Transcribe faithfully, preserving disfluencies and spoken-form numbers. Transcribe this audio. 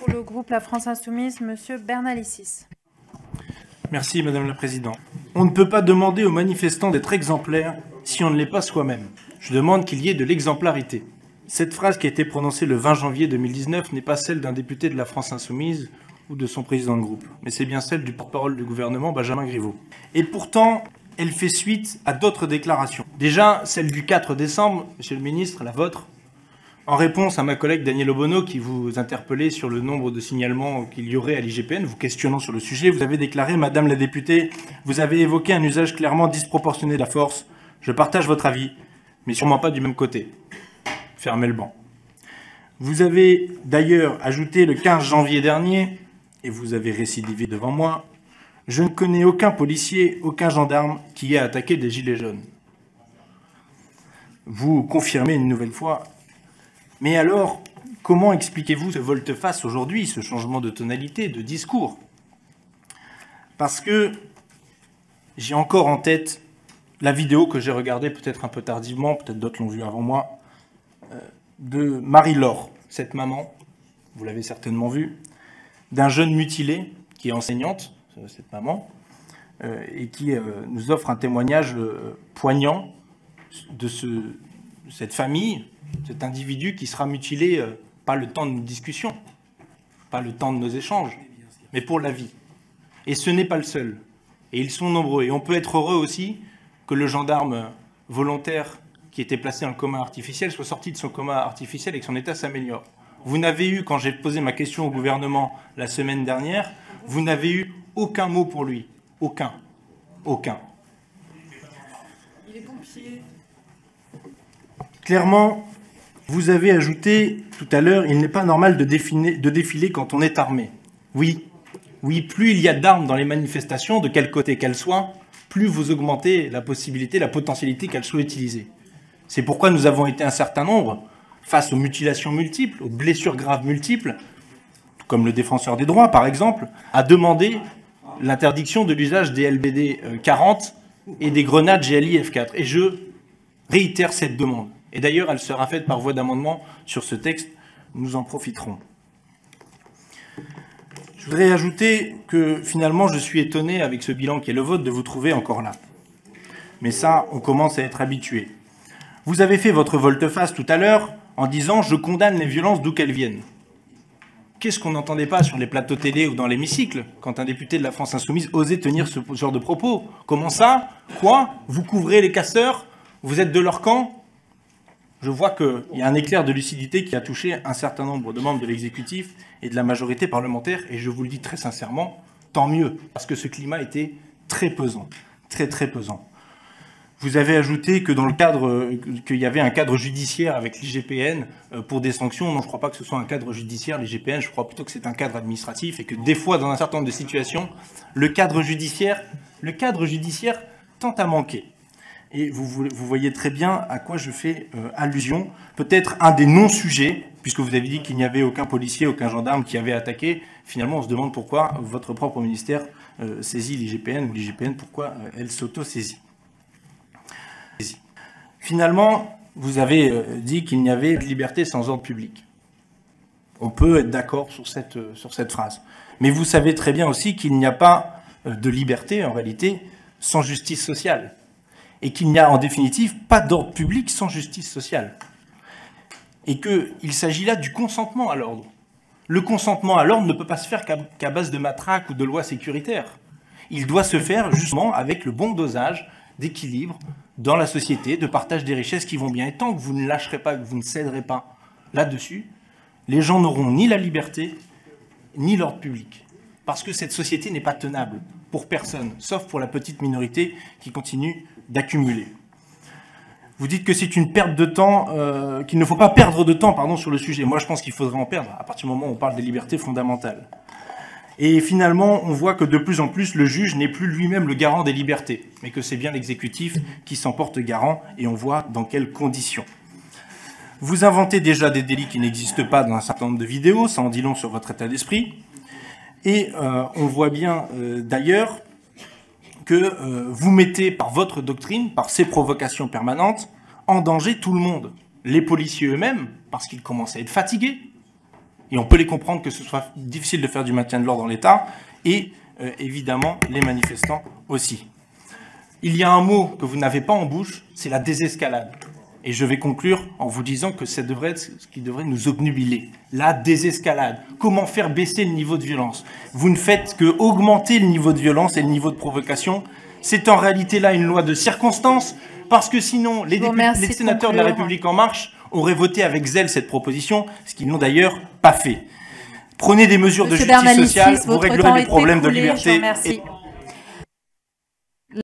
Pour le groupe La France insoumise, Monsieur Bernalicis. Merci Madame la Présidente. On ne peut pas demander aux manifestants d'être exemplaires si on ne l'est pas soi-même. Je demande qu'il y ait de l'exemplarité. Cette phrase qui a été prononcée le vingt janvier deux mille dix-neuf n'est pas celle d'un député de La France insoumise ou de son président de groupe, mais c'est bien celle du porte-parole du gouvernement, Benjamin Griveaux. Et pourtant, elle fait suite à d'autres déclarations. Déjà, celle du quatre décembre, Monsieur le Ministre, la vôtre, en réponse à ma collègue Danielle Obono qui vous interpellait sur le nombre de signalements qu'il y aurait à l'I G P N, vous questionnant sur le sujet, vous avez déclaré « Madame la députée, vous avez évoqué un usage clairement disproportionné de la force. Je partage votre avis, mais sûrement pas du même côté. » Fermez le banc. Vous avez d'ailleurs ajouté le quinze janvier dernier, et vous avez récidivé devant moi, « Je ne connais aucun policier, aucun gendarme qui ait attaqué des gilets jaunes. » Vous confirmez une nouvelle fois. Mais alors, comment expliquez-vous ce volte-face aujourd'hui, ce changement de tonalité, de discours? Parce que j'ai encore en tête la vidéo que j'ai regardée peut-être un peu tardivement, peut-être d'autres l'ont vue avant moi, de Marie-Laure, cette maman, vous l'avez certainement vue, d'un jeune mutilé qui est enseignante, cette maman, et qui nous offre un témoignage poignant de ce, cette famille, cet individu qui sera mutilé, euh, pas le temps de nos discussions, pas le temps de nos échanges, mais pour la vie. Et ce n'est pas le seul. Et ils sont nombreux. Et on peut être heureux aussi que le gendarme volontaire qui était placé dans le coma artificiel soit sorti de son coma artificiel et que son état s'améliore. Vous n'avez eu, quand j'ai posé ma question au gouvernement la semaine dernière, vous n'avez eu aucun mot pour lui. Aucun. Aucun. Il est pompier. Clairement, vous avez ajouté tout à l'heure, il n'est pas normal de défiler, de défiler quand on est armé. Oui, oui, plus il y a d'armes dans les manifestations, de quel côté qu'elles soient, plus vous augmentez la possibilité, la potentialité qu'elles soient utilisées. C'est pourquoi nous avons été un certain nombre, face aux mutilations multiples, aux blessures graves multiples, comme le défenseur des droits par exemple, à demander l'interdiction de l'usage des L B D quarante et des grenades G L I F quatre. Et je réitère cette demande. Et d'ailleurs, elle sera faite par voie d'amendement sur ce texte. Nous en profiterons. Je voudrais ajouter que, finalement, je suis étonné, avec ce bilan qui est le vôtre, de vous trouver encore là. Mais ça, on commence à être habitué. Vous avez fait votre volte-face tout à l'heure en disant « Je condamne les violences d'où qu'elles viennent ». Qu'est-ce qu'on n'entendait pas sur les plateaux télé ou dans l'hémicycle quand un député de la France insoumise osait tenir ce genre de propos? Comment ça? Quoi? Vous couvrez les casseurs? Vous êtes de leur camp? Je vois qu'il y a un éclair de lucidité qui a touché un certain nombre de membres de l'exécutif et de la majorité parlementaire, et je vous le dis très sincèrement, tant mieux, parce que ce climat était très pesant, très très pesant. Vous avez ajouté que dans le cadre, qu'il y avait un cadre judiciaire avec l'I G P N pour des sanctions. Non, je ne crois pas que ce soit un cadre judiciaire, l'I G P N, je crois plutôt que c'est un cadre administratif, et que des fois, dans un certain nombre de situations, le cadre judiciaire, le cadre judiciaire tend à manquer. Et vous, vous, vous voyez très bien à quoi je fais euh, allusion. Peut-être un des non-sujets, puisque vous avez dit qu'il n'y avait aucun policier, aucun gendarme qui avait attaqué. Finalement, on se demande pourquoi votre propre ministère euh, saisit l'I G P N, ou l'I G P N, pourquoi euh, elle s'auto-saisit. Finalement, vous avez euh, dit qu'il n'y avait de liberté sans ordre public. On peut être d'accord sur cette, euh, sur cette phrase. Mais vous savez très bien aussi qu'il n'y a pas euh, de liberté, en réalité, sans justice sociale. Et qu'il n'y a en définitive pas d'ordre public sans justice sociale. Et qu'il s'agit là du consentement à l'ordre. Le consentement à l'ordre ne peut pas se faire qu'à qu'à base de matraque ou de lois sécuritaires. Il doit se faire justement avec le bon dosage d'équilibre dans la société, de partage des richesses qui vont bien. Et tant que vous ne lâcherez pas, que vous ne céderez pas là-dessus, les gens n'auront ni la liberté, ni l'ordre public. Parce que cette société n'est pas tenable pour personne, sauf pour la petite minorité qui continue d'accumuler. Vous dites que c'est une perte de temps, euh, qu'il ne faut pas perdre de temps pardon, sur le sujet. Moi, je pense qu'il faudrait en perdre à partir du moment où on parle des libertés fondamentales. Et finalement, on voit que de plus en plus, le juge n'est plus lui-même le garant des libertés, mais que c'est bien l'exécutif qui s'en porte garant, et on voit dans quelles conditions. Vous inventez déjà des délits qui n'existent pas dans un certain nombre de vidéos, ça en dit long sur votre état d'esprit. Et euh, on voit bien euh, d'ailleurs que euh, vous mettez par votre doctrine, par ces provocations permanentes, en danger tout le monde. Les policiers eux-mêmes, parce qu'ils commencent à être fatigués, Et on peut les comprendre que ce soit difficile de faire du maintien de l'ordre dans l'État, et euh, évidemment les manifestants aussi. Il y a un mot que vous n'avez pas en bouche, c'est la désescalade. Et je vais conclure en vous disant que ça devrait être ce qui devrait nous obnubiler. La désescalade. Comment faire baisser le niveau de violence? Vous ne faites que augmenter le niveau de violence et le niveau de provocation. C'est en réalité là une loi de circonstance, parce que sinon les, bon, députés, les sénateurs de, de La République En Marche auraient voté avec zèle cette proposition, ce qu'ils n'ont d'ailleurs pas fait. Prenez des mesures Monsieur de justice sociale, vous réglerez les problèmes de liberté.